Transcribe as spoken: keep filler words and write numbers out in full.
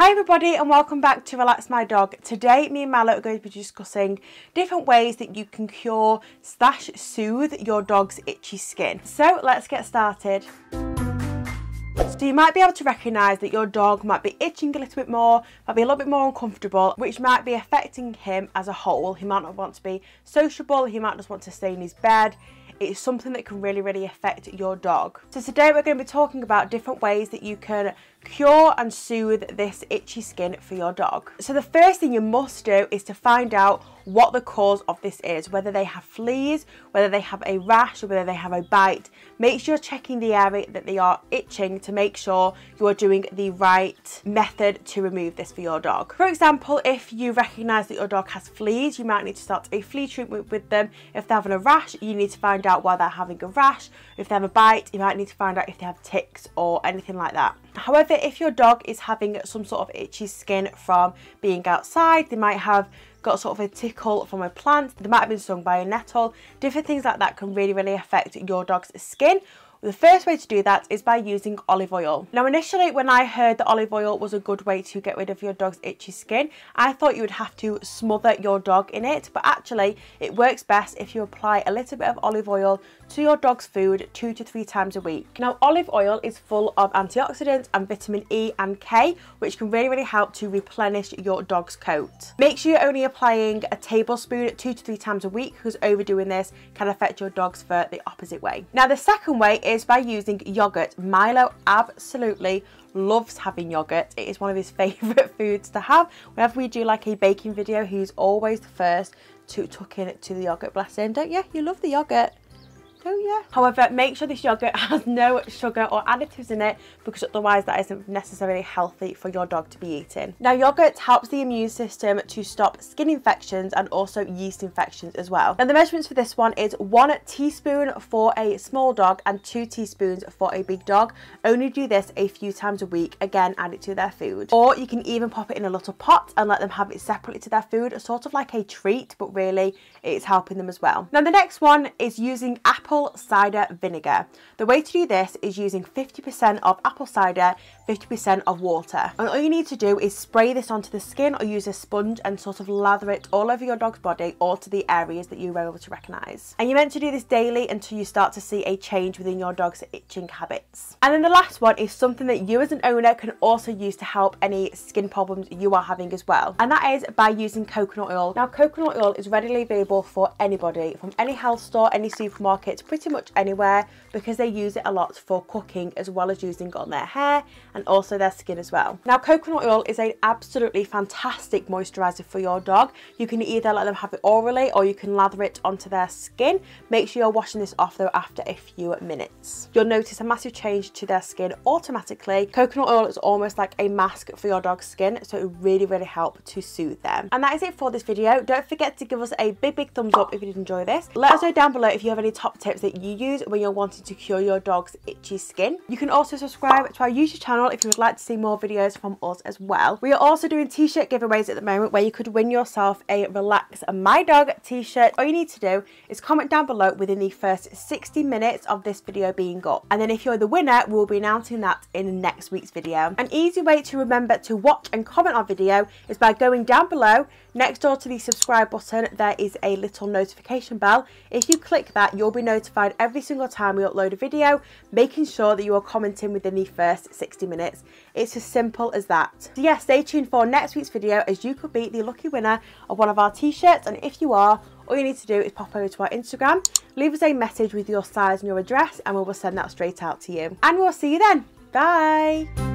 Hi everybody and welcome back to Relax My Dog. Today me and Mallow are going to be discussing different ways that you can cure slash soothe your dog's itchy skin. So let's get started. So you might be able to recognise that your dog might be itching a little bit more, might be a little bit more uncomfortable, which might be affecting him as a whole. He might not want to be sociable, he might just want to stay in his bed. It's something that can really, really affect your dog. So today we're going to be talking about different ways that you can cure and soothe this itchy skin for your dog. So the first thing you must do is to find out what the cause of this is, whether they have fleas, whether they have a rash, or whether they have a bite. Make sure you're checking the area that they are itching to make sure you are doing the right method to remove this for your dog. For example, if you recognise that your dog has fleas, you might need to start a flea treatment with them. If they're having a rash, you need to find out why they're having a rash. If they have a bite, you might need to find out if they have ticks or anything like that. However, if your dog is having some sort of itchy skin from being outside, they might have got sort of a tickle from a plant, they might have been stung by a nettle, different things like that can really, really affect your dog's skin. The first way to do that is by using olive oil. Now initially when I heard that olive oil was a good way to get rid of your dog's itchy skin, I thought you would have to smother your dog in it, but actually it works best if you apply a little bit of olive oil to your dog's food two to three times a week. Now olive oil is full of antioxidants and vitamin E and K, which can really, really help to replenish your dog's coat. Make sure you're only applying a tablespoon two to three times a week, because overdoing this can affect your dog's fur the opposite way. Now the second way is by using yogurt. Milo absolutely loves having yogurt. It is one of his favourite foods to have. Whenever we do like a baking video, he's always the first to tuck in to the yogurt. Bless him, don't you? You love the yogurt. Oh yeah. However, make sure this yogurt has no sugar or additives in it, because otherwise that isn't necessarily healthy for your dog to be eating. Now yogurt helps the immune system to stop skin infections and also yeast infections as well. Now the measurements for this one is one teaspoon for a small dog and two teaspoons for a big dog. Only do this a few times a week. Again, add it to their food. Or you can even pop it in a little pot and let them have it separately to their food, sort of like a treat, but really it's helping them as well. Now the next one is using apple apple cider vinegar. The way to do this is using fifty percent of apple cider, fifty percent of water. And all you need to do is spray this onto the skin or use a sponge and sort of lather it all over your dog's body or to the areas that you were able to recognise. And you're meant to do this daily until you start to see a change within your dog's itching habits. And then the last one is something that you as an owner can also use to help any skin problems you are having as well. And that is by using coconut oil. Now coconut oil is readily available for anybody, from any health store, any supermarket, pretty much anywhere, because they use it a lot for cooking as well as using on their hair and also their skin as well. Now coconut oil is an absolutely fantastic moisturizer for your dog. You can either let them have it orally or you can lather it onto their skin. Make sure you're washing this off though after a few minutes. You'll notice a massive change to their skin automatically. Coconut oil is almost like a mask for your dog's skin, so it really really helps to soothe them. And that is it for this video. Don't forget to give us a big big thumbs up if you did enjoy this. Let us know down below if you have any top tips that you use when you're wanting to cure your dog's itchy skin. You can also subscribe to our YouTube channel if you would like to see more videos from us as well. We are also doing t-shirt giveaways at the moment where you could win yourself a Relax My Dog t-shirt. All you need to do is comment down below within the first sixty minutes of this video being up, and then if you're the winner we'll be announcing that in next week's video. An easy way to remember to watch and comment our video is by going down below. Next door to the subscribe button there is a little notification bell. If you click that you'll be notified notified every single time we upload a video, making sure that you are commenting within the first sixty minutes. It's as simple as that. So yeah, stay tuned for next week's video as you could be the lucky winner of one of our t-shirts, and if you are, all you need to do is pop over to our Instagram, leave us a message with your size and your address, and we will send that straight out to you. And we'll see you then. Bye!